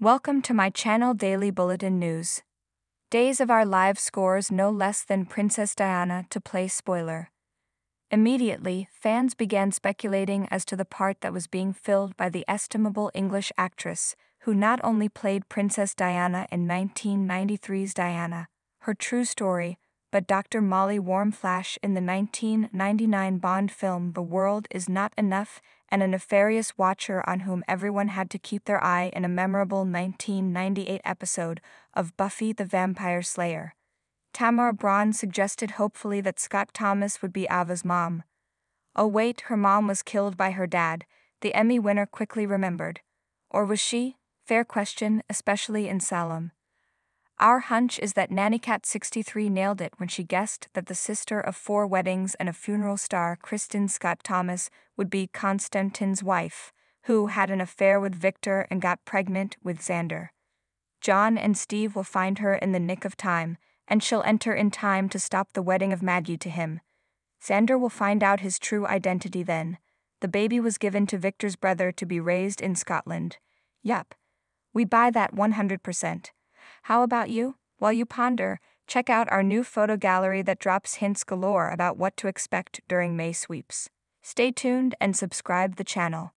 Welcome to my channel Daily Bulletin News. Days of Our Lives scores no less than Princess Diana to play spoiler. Immediately, fans began speculating as to the part that was being filled by the estimable English actress, who not only played Princess Diana in 1993's Diana, Her True Story, but Dr. Molly Warmflash in the 1999 Bond film The World Is Not Enough, and a nefarious watcher on whom everyone had to keep their eye in a memorable 1998 episode of Buffy the Vampire Slayer. Tamara Braun suggested hopefully that Scott Thomas would be Ava's mom. Oh wait, her mom was killed by her dad, the Emmy winner quickly remembered. Or was she? Fair question, especially in Salem. Our hunch is that NannyCat63 nailed it when she guessed that the sister of Four Weddings and a Funeral star Kristin Scott Thomas would be Constantine's wife, who had an affair with Victor and got pregnant with Xander. John and Steve will find her in the nick of time, and she'll enter in time to stop the wedding of Maggie to him. Xander will find out his true identity then. The baby was given to Victor's brother to be raised in Scotland. Yup. We buy that 100%. How about you? While you ponder, check out our new photo gallery that drops hints galore about what to expect during May sweeps. Stay tuned and subscribe the channel.